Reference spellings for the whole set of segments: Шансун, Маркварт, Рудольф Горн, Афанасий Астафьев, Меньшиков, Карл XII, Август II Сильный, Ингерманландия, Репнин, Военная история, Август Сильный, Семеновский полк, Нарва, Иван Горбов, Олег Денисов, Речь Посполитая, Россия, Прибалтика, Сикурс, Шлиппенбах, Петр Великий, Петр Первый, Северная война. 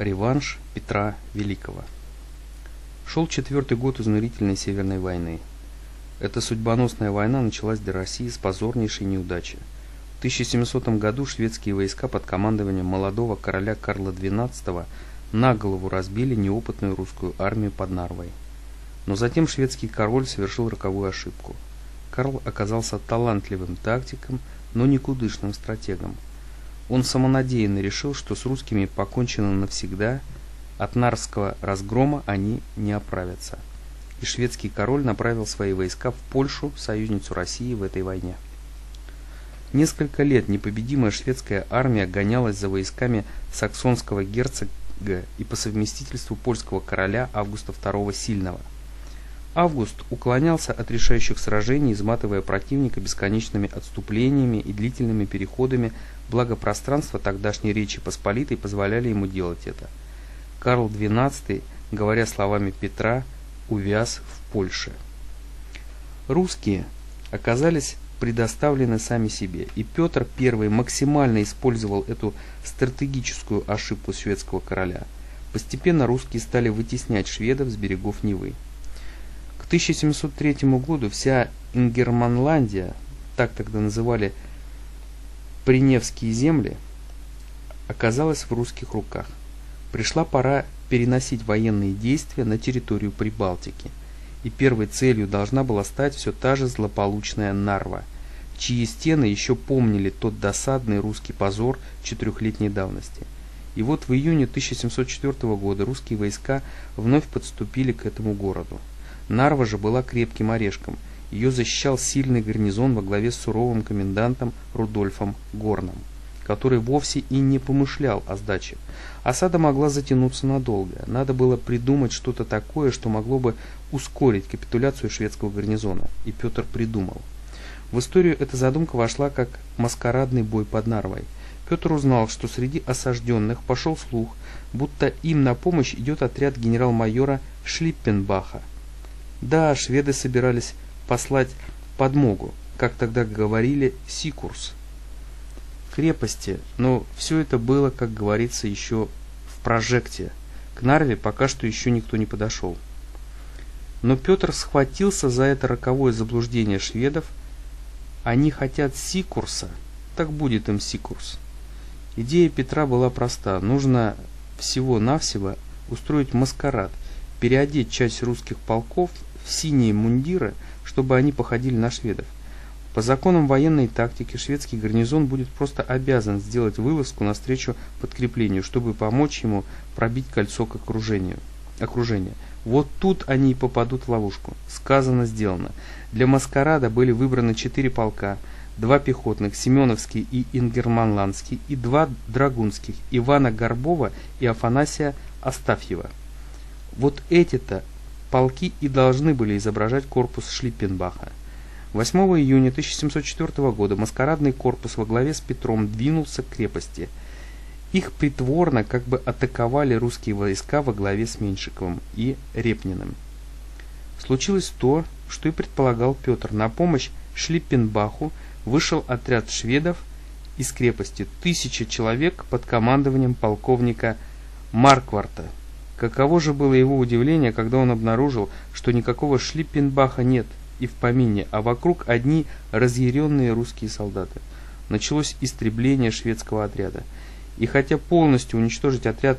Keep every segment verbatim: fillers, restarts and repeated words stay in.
Реванш Петра Великого. Шел четвертый год изнурительной Северной войны. Эта судьбоносная война началась для России с позорнейшей неудачи. В тысяча семисотом году шведские войска под командованием молодого короля Карла двенадцатого наголову разбили неопытную русскую армию под Нарвой. Но затем шведский король совершил роковую ошибку. Карл оказался талантливым тактиком, но никудышным стратегом. Он самонадеянно решил, что с русскими покончено навсегда, от нарвского разгрома они не оправятся. И шведский король направил свои войска в Польшу, союзницу России в этой войне. Несколько лет непобедимая шведская армия гонялась за войсками саксонского герцога и по совместительству польского короля Августа второго Сильного. Август уклонялся от решающих сражений, изматывая противника бесконечными отступлениями и длительными переходами, благо пространства тогдашней Речи Посполитой позволяли ему делать это. Карл двенадцатый, говоря словами Петра, увяз в Польше. Русские оказались предоставлены сами себе, и Петр первый максимально использовал эту стратегическую ошибку шведского короля. Постепенно русские стали вытеснять шведов с берегов Невы. К тысяча семьсот третьему году вся Ингерманландия, так тогда называли Приневские земли, оказалась в русских руках. Пришла пора переносить военные действия на территорию Прибалтики, и первой целью должна была стать все та же злополучная Нарва, чьи стены еще помнили тот досадный русский позор четырехлетней давности. И вот в июне тысяча семьсот четвёртого года русские войска вновь подступили к этому городу. Нарва же была крепким орешком, ее защищал сильный гарнизон во главе с суровым комендантом Рудольфом Горном, который вовсе и не помышлял о сдаче. Осада могла затянуться надолго, надо было придумать что-то такое, что могло бы ускорить капитуляцию шведского гарнизона, и Петр придумал. В историю эта задумка вошла как маскарадный бой под Нарвой. Петр узнал, что среди осажденных пошел слух, будто им на помощь идет отряд генерал-майора Шлиппенбаха. Да, шведы собирались послать подмогу, как тогда говорили, Сикурс, крепости, но все это было, как говорится, еще в прожекте. К Нарве пока что еще никто не подошел. Но Петр схватился за это роковое заблуждение шведов. Они хотят Сикурса, так будет им Сикурс. Идея Петра была проста. Нужно всего-навсего устроить маскарад, переодеть часть русских полков в синие мундиры, чтобы они походили на шведов. По законам военной тактики шведский гарнизон будет просто обязан сделать вылазку навстречу подкреплению, чтобы помочь ему пробить кольцо к окружению. Окружение. Вот тут они и попадут в ловушку. Сказано, сделано. Для маскарада были выбраны четыре полка, два пехотных, Семеновский и Ингерманландский, и два драгунских, Ивана Горбова и Афанасия Астафьева. Вот эти-то полки и должны были изображать корпус Шлиппенбаха. восьмого июня тысяча семьсот четвёртого года маскарадный корпус во главе с Петром двинулся к крепости. Их притворно как бы атаковали русские войска во главе с Меньшиковым и Репниным. Случилось то, что и предполагал Петр. На помощь Шлиппенбаху вышел отряд шведов из крепости, тысяча человек под командованием полковника Маркварта. Каково же было его удивление, когда он обнаружил, что никакого Шлиппенбаха нет и в помине, а вокруг одни разъяренные русские солдаты. Началось истребление шведского отряда. И хотя полностью уничтожить отряд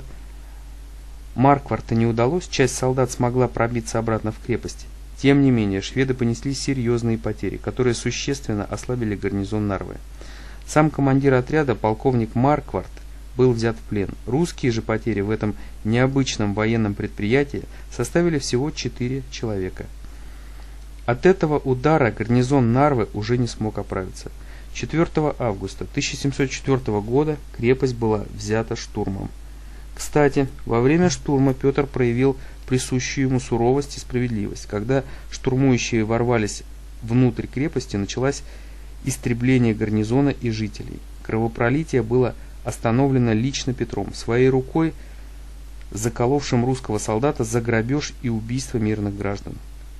Маркварта не удалось, часть солдат смогла пробиться обратно в крепость. Тем не менее, шведы понесли серьезные потери, которые существенно ослабили гарнизон Нарвы. Сам командир отряда, полковник Маркварт, был взят в плен. Русские же потери в этом необычном военном предприятии составили всего четыре человека. От этого удара гарнизон Нарвы уже не смог оправиться. четвёртого августа тысяча семьсот четвёртого года крепость была взята штурмом. Кстати, во время штурма Петр проявил присущую ему суровость и справедливость. Когда штурмующие ворвались внутрь крепости, началось истребление гарнизона и жителей. Кровопролитие было остановлена лично Петром, своей рукой заколовшим русского солдата за грабеж и убийство мирных граждан.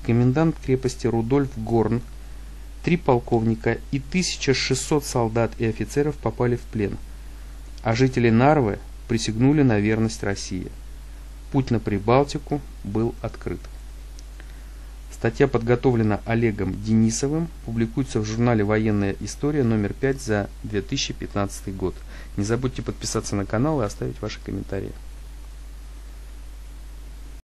Комендант крепости Рудольф Горн, три полковника и тысяча шестьсот солдат и офицеров попали в плен, а жители Нарвы присягнули на верность России. Путь на Прибалтику был открыт. Статья подготовлена Олегом Денисовым, публикуется в журнале «Военная история» номер пять за две тысячи пятнадцатый год. Не забудьте подписаться на канал и оставить ваши комментарии.